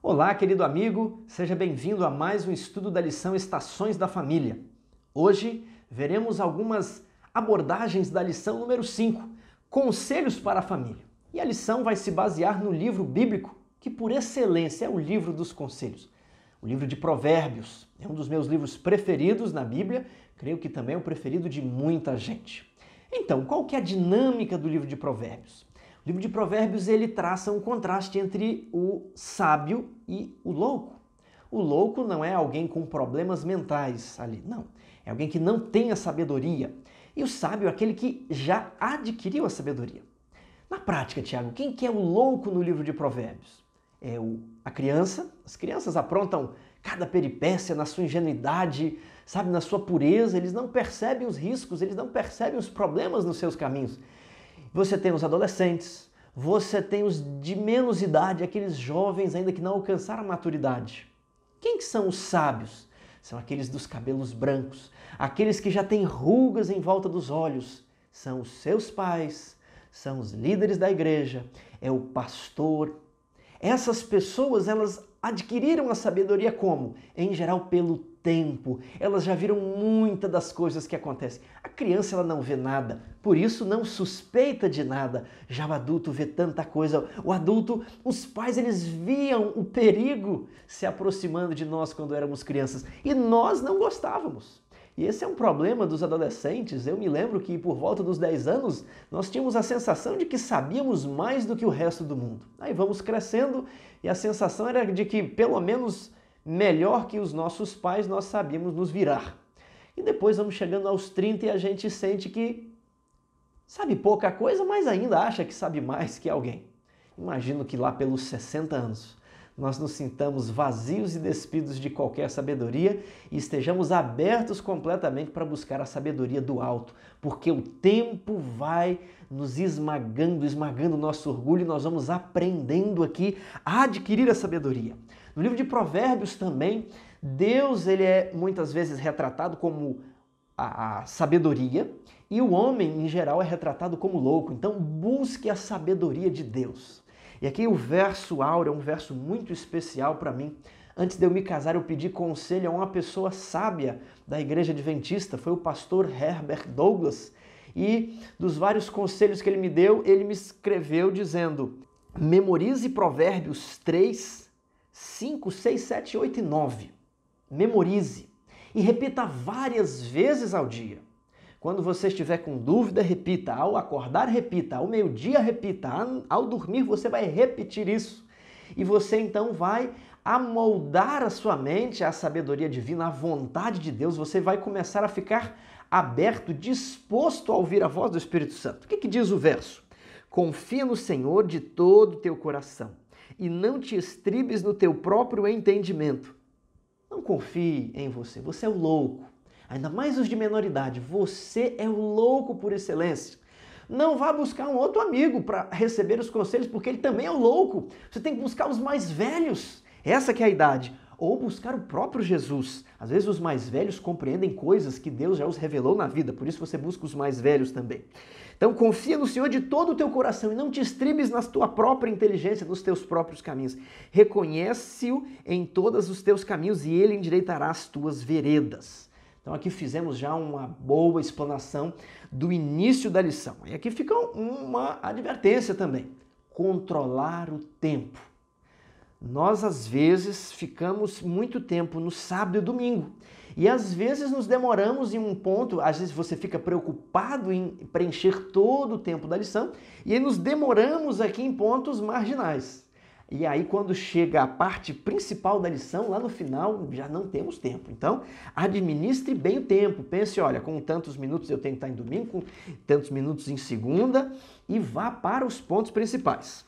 Olá, querido amigo, seja bem-vindo a mais um estudo da lição Estações da Família. Hoje veremos algumas abordagens da lição número 5, Conselhos para a Família. E a lição vai se basear no livro bíblico, que por excelência é o livro dos conselhos. O livro de Provérbios é um dos meus livros preferidos na Bíblia, creio que também é o preferido de muita gente. Então, qual que é a dinâmica do livro de Provérbios? O livro de Provérbios ele traça um contraste entre o sábio e o louco. O louco não é alguém com problemas mentais ali, não. É alguém que não tem a sabedoria. E o sábio é aquele que já adquiriu a sabedoria. Na prática, Tiago, quem que é o louco no livro de Provérbios? É a criança. As crianças aprontam cada peripécia na sua ingenuidade, sabe, na sua pureza. Eles não percebem os riscos, eles não percebem os problemas nos seus caminhos. Você tem os adolescentes, você tem os de menos idade, aqueles jovens ainda que não alcançaram a maturidade. Quem que são os sábios? São aqueles dos cabelos brancos, aqueles que já têm rugas em volta dos olhos. São os seus pais, são os líderes da igreja, é o pastor. Essas pessoas, elas adquiriram a sabedoria como? Em geral, pelo tempo. Elas já viram muitas das coisas que acontecem. A criança ela não vê nada, por isso não suspeita de nada. Já o adulto vê tanta coisa. O adulto, os pais, eles viam o perigo se aproximando de nós quando éramos crianças e nós não gostávamos. E esse é um problema dos adolescentes. Eu me lembro que por volta dos 10 anos nós tínhamos a sensação de que sabíamos mais do que o resto do mundo. Aí vamos crescendo e a sensação era de que pelo menos melhor que os nossos pais nós sabíamos nos virar. E depois vamos chegando aos 30 e a gente sente que sabe pouca coisa, mas ainda acha que sabe mais que alguém. Imagino que lá pelos 60 anos nós nos sintamos vazios e despidos de qualquer sabedoria e estejamos abertos completamente para buscar a sabedoria do alto, porque o tempo vai nos esmagando o nosso orgulho e nós vamos aprendendo aqui a adquirir a sabedoria. No livro de Provérbios também, Deus ele é muitas vezes retratado como a sabedoria e o homem, em geral, é retratado como louco. Então, busque a sabedoria de Deus. E aqui o verso áureo é um verso muito especial para mim. Antes de eu me casar, eu pedi conselho a uma pessoa sábia da igreja adventista, foi o pastor Herbert Douglas. E dos vários conselhos que ele me deu, ele me escreveu dizendo: memorize Provérbios 3, 5, 6, 7, 8 e 9. Memorize e repita várias vezes ao dia. Quando você estiver com dúvida, repita. Ao acordar, repita. Ao meio-dia, repita. Ao dormir, você vai repetir isso. E você, então, vai amoldar a sua mente à sabedoria divina, à vontade de Deus. Você vai começar a ficar aberto, disposto a ouvir a voz do Espírito Santo. O que que diz o verso? Confia no Senhor de todo o teu coração e não te estribes no teu próprio entendimento. Não confie em você. Você é o louco. Ainda mais os de menor idade, você é o louco por excelência. Não vá buscar um outro amigo para receber os conselhos, porque ele também é o louco. Você tem que buscar os mais velhos, essa que é a idade. Ou buscar o próprio Jesus. Às vezes os mais velhos compreendem coisas que Deus já os revelou na vida, por isso você busca os mais velhos também. Então confia no Senhor de todo o teu coração e não te estribes na tua própria inteligência, nos teus próprios caminhos. Reconhece-o em todos os teus caminhos e ele endireitará as tuas veredas. Então aqui fizemos já uma boa explanação do início da lição. E aqui fica uma advertência também. Controlar o tempo. Nós, às vezes, ficamos muito tempo no sábado e domingo. E, às vezes, nos demoramos em um ponto. Às vezes, você fica preocupado em preencher todo o tempo da lição. E aí nos demoramos aqui em pontos marginais. E aí, quando chega a parte principal da lição, lá no final, já não temos tempo. Então, administre bem o tempo. Pense, olha, com tantos minutos eu tenho que estar em domingo, com tantos minutos em segunda, e vá para os pontos principais.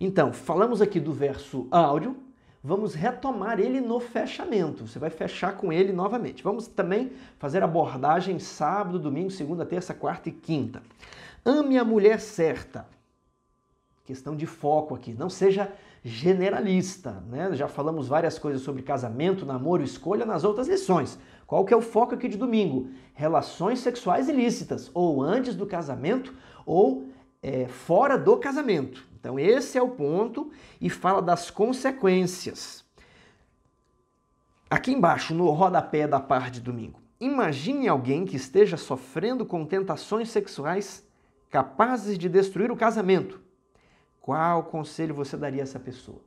Então, falamos aqui do verso áureo, vamos retomar ele no fechamento. Você vai fechar com ele novamente. Vamos também fazer abordagem sábado, domingo, segunda, terça, quarta e quinta. Ame a mulher certa. Questão de foco aqui, não seja generalista, né? Já falamos várias coisas sobre casamento, namoro, escolha nas outras lições. Qual que é o foco aqui de domingo? Relações sexuais ilícitas, ou antes do casamento, ou fora do casamento. Então esse é o ponto, e fala das consequências. Aqui embaixo, no rodapé da parte de domingo. Imagine alguém que esteja sofrendo com tentações sexuais capazes de destruir o casamento. Qual conselho você daria a essa pessoa?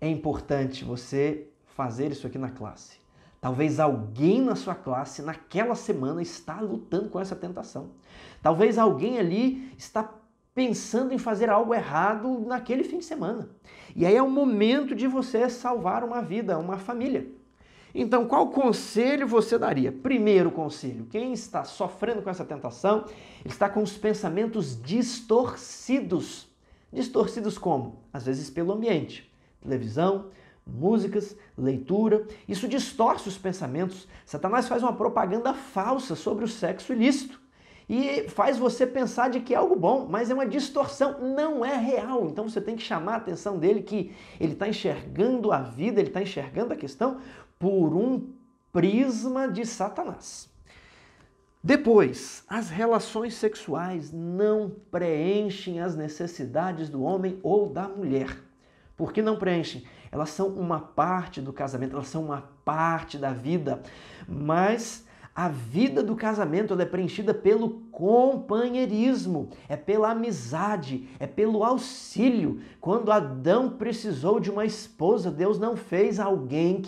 É importante você fazer isso aqui na classe. Talvez alguém na sua classe, naquela semana, está lutando com essa tentação. Talvez alguém ali está pensando em fazer algo errado naquele fim de semana. E aí é o momento de você salvar uma vida, uma família. Então, qual conselho você daria? Primeiro conselho, quem está sofrendo com essa tentação, está com os pensamentos distorcidos. Distorcidos como? Às vezes pelo ambiente, televisão, músicas, leitura. Isso distorce os pensamentos. Satanás faz uma propaganda falsa sobre o sexo ilícito e faz você pensar de que é algo bom, mas é uma distorção, não é real. Então você tem que chamar a atenção dele que ele está enxergando a vida, ele está enxergando a questão por um prisma de Satanás. Depois, as relações sexuais não preenchem as necessidades do homem ou da mulher. Por que não preenchem? Elas são uma parte do casamento, elas são uma parte da vida, mas a vida do casamento ela é preenchida pelo companheirismo, é pela amizade, é pelo auxílio. Quando Adão precisou de uma esposa, Deus não fez alguém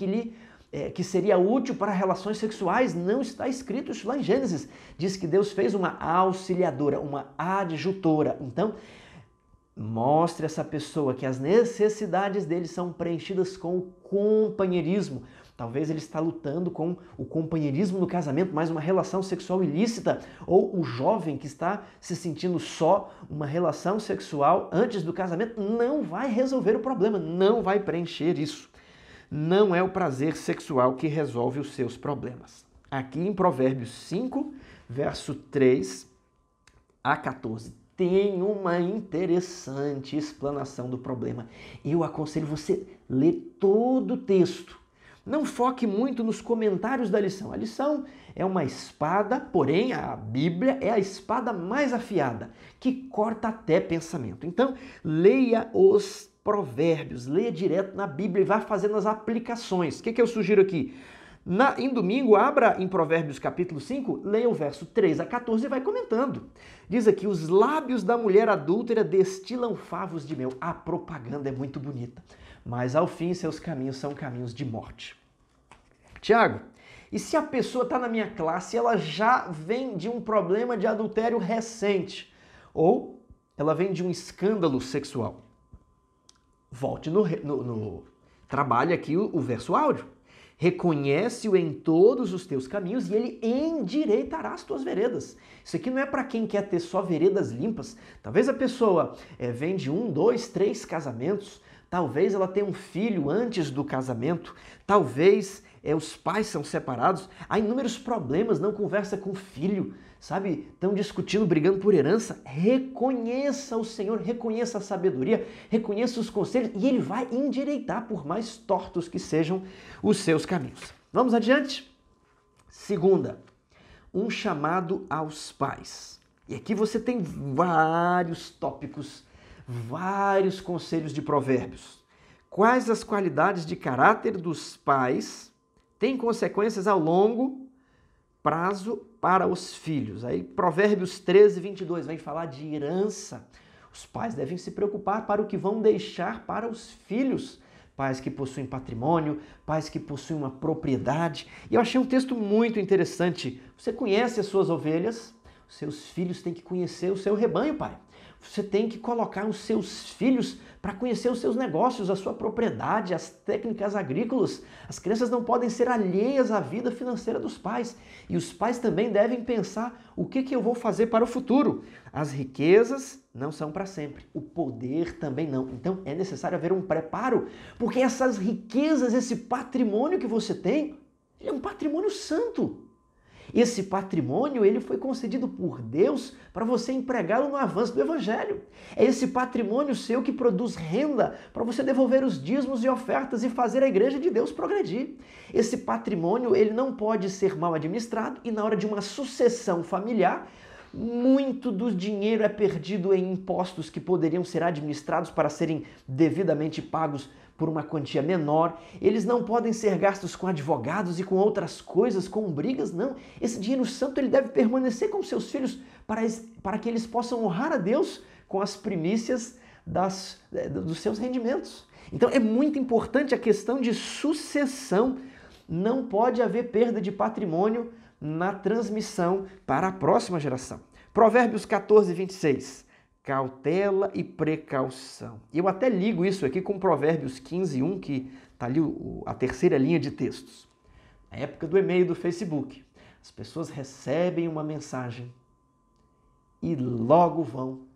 que seria útil para relações sexuais. Não está escrito isso lá em Gênesis. Diz que Deus fez uma auxiliadora, uma adjutora. Então, mostre a essa pessoa que as necessidades dele são preenchidas com o companheirismo. Talvez ele está lutando com o companheirismo no casamento, mais uma relação sexual ilícita, ou o jovem que está se sentindo só, uma relação sexual antes do casamento não vai resolver o problema, não vai preencher isso. Não é o prazer sexual que resolve os seus problemas. Aqui em Provérbios 5, verso 3 a 14. Tem uma interessante explanação do problema. Eu aconselho você a ler todo o texto. Não foque muito nos comentários da lição. A lição é uma espada, porém a Bíblia é a espada mais afiada, que corta até pensamento. Então, leia os provérbios, leia direto na Bíblia e vá fazendo as aplicações. O que eu sugiro aqui? Em domingo, abra em Provérbios capítulo 5, leia o verso 3 a 14 e vai comentando. Diz aqui, os lábios da mulher adúltera destilam favos de mel. A propaganda é muito bonita, mas ao fim seus caminhos são caminhos de morte. Tiago, e se a pessoa está na minha classe e ela já vem de um problema de adultério recente? Ou ela vem de um escândalo sexual? Volte trabalhe aqui o verso áudio. Reconhece-o em todos os teus caminhos e ele endireitará as tuas veredas. Isso aqui não é para quem quer ter só veredas limpas. Talvez a pessoa vem de 1, 2, 3 casamentos. Talvez ela tenha um filho antes do casamento. Talvez os pais são separados. Há inúmeros problemas, não conversa com o filho, sabe? Estão discutindo, brigando por herança. Reconheça o Senhor, reconheça a sabedoria, reconheça os conselhos e Ele vai endireitar por mais tortos que sejam os seus caminhos. Vamos adiante? Segunda, um chamado aos pais. E aqui você tem vários tópicos, vários conselhos de provérbios. Quais as qualidades de caráter dos pais têm consequências ao longo prazo para os filhos. Aí Provérbios 13, 22 vai falar de herança. Os pais devem se preocupar para o que vão deixar para os filhos. Pais que possuem patrimônio, pais que possuem uma propriedade. E eu achei um texto muito interessante. Você conhece as suas ovelhas? Os seus filhos têm que conhecer o seu rebanho, pai. Você tem que colocar os seus filhos para conhecer os seus negócios, a sua propriedade, as técnicas agrícolas. As crianças não podem ser alheias à vida financeira dos pais. E os pais também devem pensar o que eu vou fazer para o futuro. As riquezas não são para sempre. O poder também não. Então é necessário haver um preparo, porque essas riquezas, esse patrimônio que você tem, é um patrimônio santo. Esse patrimônio, ele foi concedido por Deus para você empregá-lo no avanço do Evangelho. É esse patrimônio seu que produz renda para você devolver os dízimos e ofertas e fazer a igreja de Deus progredir. Esse patrimônio, ele não pode ser mal administrado e na hora de uma sucessão familiar, Muito do dinheiro é perdido em impostos que poderiam ser administrados para serem devidamente pagos por uma quantia menor. Eles não podem ser gastos com advogados e com outras coisas, com brigas, não. Esse dinheiro santo ele deve permanecer com seus filhos para que eles possam honrar a Deus com as primícias dos seus rendimentos. Então é muito importante a questão de sucessão. Não pode haver perda de patrimônio na transmissão para a próxima geração. Provérbios 14, 26. Cautela e precaução. Eu até ligo isso aqui com Provérbios 15, 1, que está ali a terceira linha de textos. Na época do e-mail do Facebook, as pessoas recebem uma mensagem e logo vão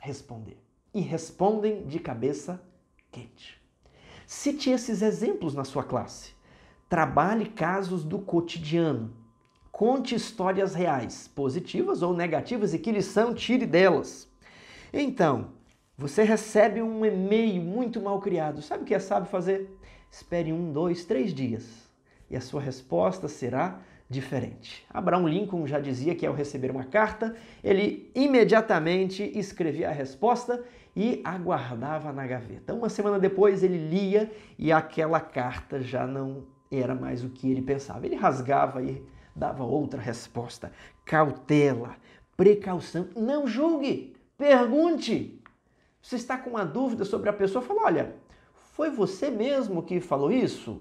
responder. E respondem de cabeça quente. Cite esses exemplos na sua classe. Trabalhe casos do cotidiano. Conte histórias reais, positivas ou negativas, e que lição tire delas. Então, você recebe um e-mail muito mal criado. Sabe o que é sábio fazer? Espere 1, 2, 3 dias e a sua resposta será diferente. Abraham Lincoln já dizia que ao receber uma carta, ele imediatamente escrevia a resposta e aguardava na gaveta. Uma semana depois ele lia e aquela carta já não era mais o que ele pensava. Ele rasgava e dava outra resposta. Cautela, precaução, não julgue, pergunte. Você está com uma dúvida sobre a pessoa, fala, olha, foi você mesmo que falou isso?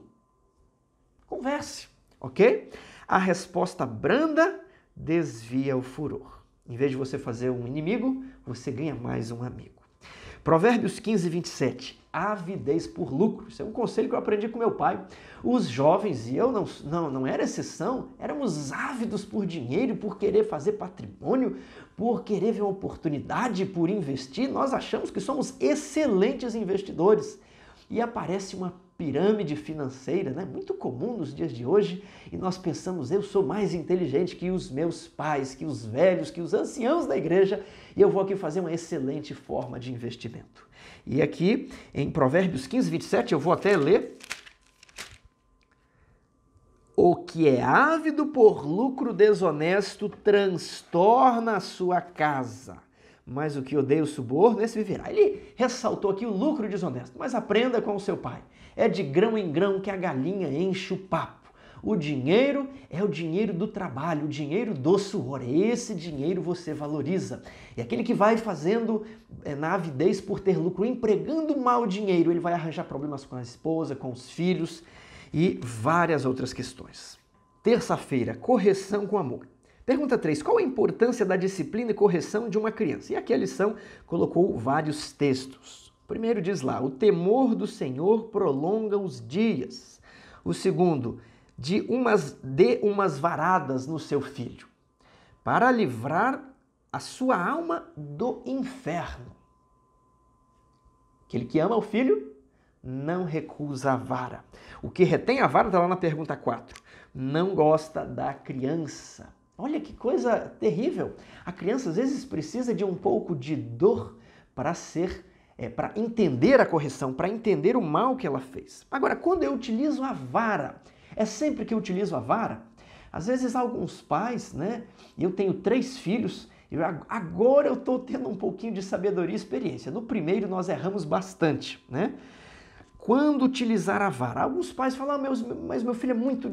Converse, ok? A resposta branda desvia o furor. Em vez de você fazer um inimigo, você ganha mais um amigo. Provérbios 15, 27. Avidez por lucro. Isso é um conselho que eu aprendi com meu pai. Os jovens, e eu não era exceção, éramos ávidos por dinheiro, por querer fazer patrimônio, por querer ver uma oportunidade, por investir. Nós achamos que somos excelentes investidores. E aparece uma pirâmide financeira, né? Muito comum nos dias de hoje, e nós pensamos, eu sou mais inteligente que os meus pais, que os velhos, que os anciãos da igreja, e eu vou aqui fazer uma excelente forma de investimento. E aqui, em Provérbios 15, 27, eu vou até ler. O que é ávido por lucro desonesto transtorna a sua casa. Mas o que odeia o suborno, esse viverá. Ele ressaltou aqui o lucro desonesto, mas aprenda com o seu pai. É de grão em grão que a galinha enche o papo. O dinheiro é o dinheiro do trabalho, o dinheiro do suor. Esse dinheiro você valoriza. E aquele que vai fazendo na avidez por ter lucro, empregando mal o dinheiro, ele vai arranjar problemas com a esposa, com os filhos e várias outras questões. Terça-feira, correção com amor. Pergunta 3. Qual a importância da disciplina e correção de uma criança? E aqui a lição colocou vários textos. O primeiro diz lá, o temor do Senhor prolonga os dias. O segundo, dê umas varadas no seu filho, para livrar a sua alma do inferno. Aquele que ama o filho não recusa a vara. O que retém a vara, está lá na pergunta 4, não gosta da criança. Olha que coisa terrível! A criança às vezes precisa de um pouco de dor para entender a correção, para entender o mal que ela fez. Agora, quando eu utilizo a vara, é sempre que eu utilizo a vara, às vezes alguns pais, né? Eu tenho 3 filhos, agora eu estou tendo um pouquinho de sabedoria e experiência. No primeiro nós erramos bastante, né? Quando utilizar a vara, alguns pais falam, mas meu filho é muito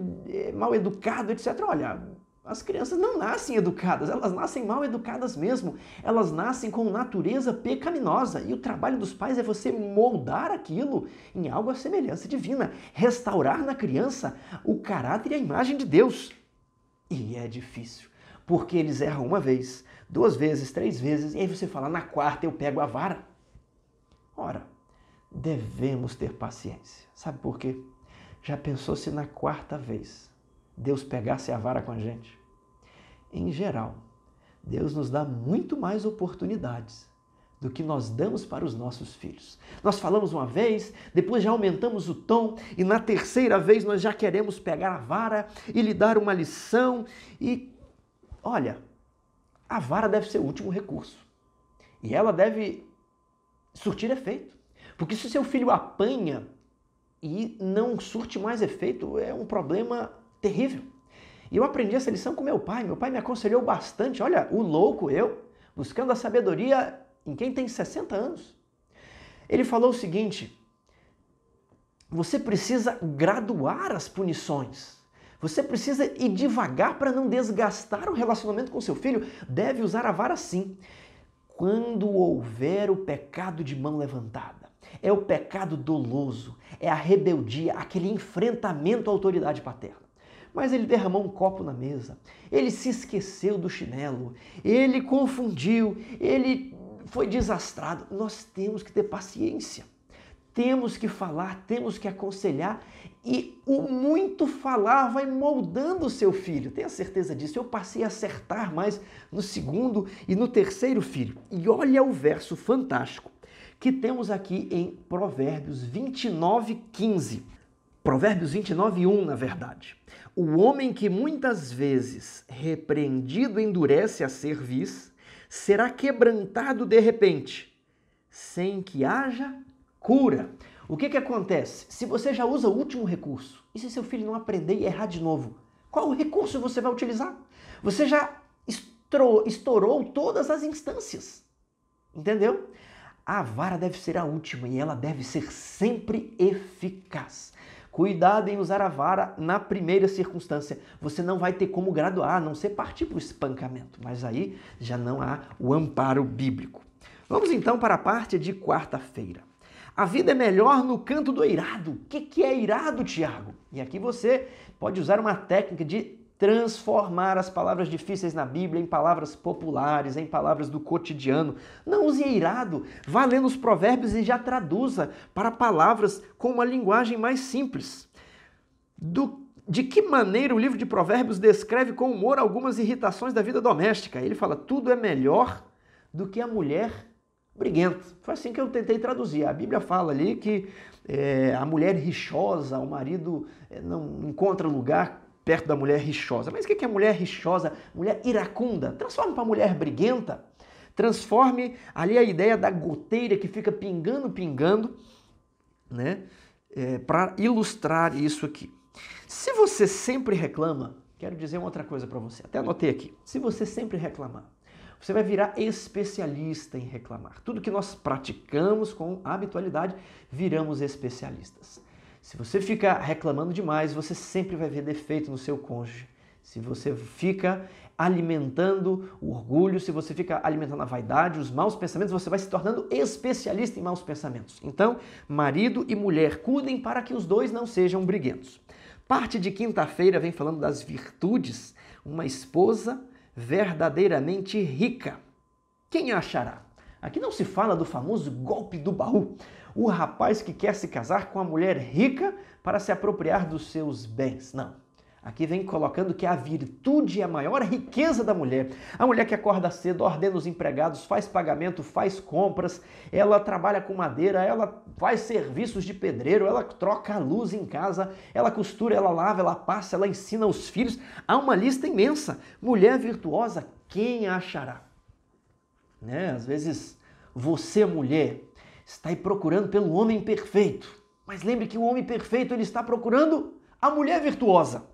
mal educado, etc. Olha, as crianças não nascem educadas, elas nascem mal educadas mesmo. Elas nascem com natureza pecaminosa. E o trabalho dos pais é você moldar aquilo em algo à semelhança divina. Restaurar na criança o caráter e a imagem de Deus. E é difícil, porque eles erram uma vez, 2 vezes, 3 vezes, e aí você fala, na 4ª eu pego a vara. Ora, devemos ter paciência. Sabe por quê? Já pensou se na 4ª vez Deus pegasse a vara com a gente? Em geral, Deus nos dá muito mais oportunidades do que nós damos para os nossos filhos. Nós falamos uma vez, depois já aumentamos o tom, e na 3ª vez nós já queremos pegar a vara e lhe dar uma lição. E, olha, a vara deve ser o último recurso. E ela deve surtir efeito. Porque se o seu filho apanha e não surte mais efeito, é um problema terrível. E eu aprendi essa lição com meu pai. Meu pai me aconselhou bastante. Olha, o louco eu, buscando a sabedoria em quem tem 60 anos. Ele falou o seguinte: você precisa graduar as punições. Você precisa ir devagar para não desgastar o relacionamento com seu filho. Deve usar a vara sim. Quando houver o pecado de mão levantada. É o pecado doloso, é a rebeldia, aquele enfrentamento à autoridade paterna. Mas ele derramou um copo na mesa, ele se esqueceu do chinelo, ele confundiu, ele foi desastrado. Nós temos que ter paciência, temos que falar, temos que aconselhar, e o muito falar vai moldando o seu filho. Tenha certeza disso. Eu passei a acertar mais no segundo e no terceiro filho. E olha o verso fantástico que temos aqui em Provérbios 29:15. Provérbios 29:1, na verdade. O homem que muitas vezes repreendido endurece a cerviz, será quebrantado de repente, sem que haja cura. O que acontece? Se você já usa o último recurso, e se seu filho não aprender e errar de novo, qual o recurso você vai utilizar? Você já estourou todas as instâncias, entendeu? A vara deve ser a última e ela deve ser sempre eficaz. Cuidado em usar a vara na primeira circunstância. Você não vai ter como graduar, a não ser partir para o espancamento. Mas aí já não há o amparo bíblico. Vamos então para a parte de quarta-feira. A vida é melhor no canto do irado. O que é irado, Tiago? E aqui você pode usar uma técnica de transformar as palavras difíceis na Bíblia em palavras populares, em palavras do cotidiano. Não use irado, vá lendo os provérbios e já traduza para palavras com uma linguagem mais simples. De que maneira o livro de Provérbios descreve com humor algumas irritações da vida doméstica? Ele fala, tudo é melhor do que a mulher briguenta. Foi assim que eu tentei traduzir. A Bíblia fala ali que a mulher rixosa, o marido não encontra lugar perto da mulher rixosa. Mas o que é mulher rixosa? Mulher iracunda. Transforme para mulher briguenta. Transforme ali a ideia da goteira que fica pingando, pingando, né? Para ilustrar isso aqui. Se você sempre reclama, quero dizer uma outra coisa para você, até anotei aqui. Se você sempre reclamar, você vai virar especialista em reclamar. Tudo que nós praticamos com habitualidade, viramos especialistas. Se você fica reclamando demais, você sempre vai ver defeito no seu cônjuge. Se você fica alimentando o orgulho, se você fica alimentando a vaidade, os maus pensamentos, você vai se tornando especialista em maus pensamentos. Então, marido e mulher, cuidem para que os dois não sejam briguentos. Parte de quinta-feira vem falando das virtudes. Uma esposa verdadeiramente rica. Quem a achará? Aqui não se fala do famoso golpe do baú. O rapaz que quer se casar com a mulher rica para se apropriar dos seus bens. Não. Aqui vem colocando que a virtude é a maior riqueza da mulher. A mulher que acorda cedo, ordena os empregados, faz pagamento, faz compras, ela trabalha com madeira, ela faz serviços de pedreiro, ela troca a luz em casa, ela costura, ela lava, ela passa, ela ensina os filhos. Há uma lista imensa. Mulher virtuosa, quem a achará? Né? Às vezes você, mulher, está aí procurando pelo homem perfeito. Mas lembre que o homem perfeito ele está procurando a mulher virtuosa.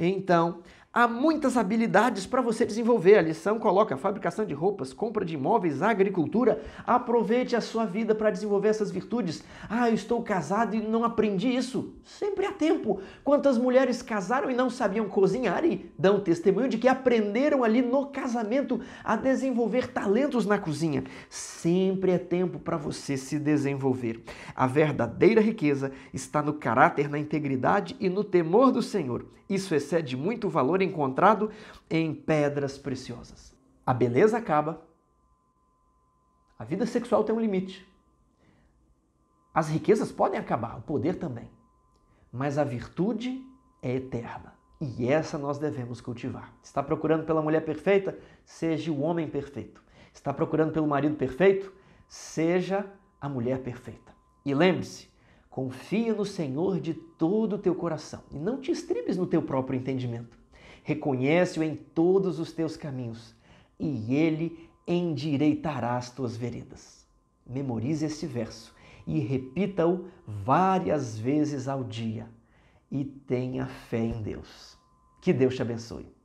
Então, há muitas habilidades para você desenvolver. A lição coloca fabricação de roupas, compra de imóveis, agricultura. Aproveite a sua vida para desenvolver essas virtudes. Ah, eu estou casado e não aprendi isso. Sempre há tempo. Quantas mulheres casaram e não sabiam cozinhar e dão testemunho de que aprenderam ali no casamento a desenvolver talentos na cozinha. Sempre é tempo para você se desenvolver. A verdadeira riqueza está no caráter, na integridade e no temor do Senhor. Isso excede muito o valor encontrado em pedras preciosas. A beleza acaba. A vida sexual tem um limite. As riquezas podem acabar, o poder também. Mas a virtude é eterna. E essa nós devemos cultivar. Está procurando pela mulher perfeita? Seja o homem perfeito. Está procurando pelo marido perfeito? Seja a mulher perfeita. E lembre-se, confia no Senhor de todo o teu coração e não te estribes no teu próprio entendimento. Reconhece-o em todos os teus caminhos e ele endireitará as tuas veredas. Memorize este verso e repita-o várias vezes ao dia e tenha fé em Deus. Que Deus te abençoe.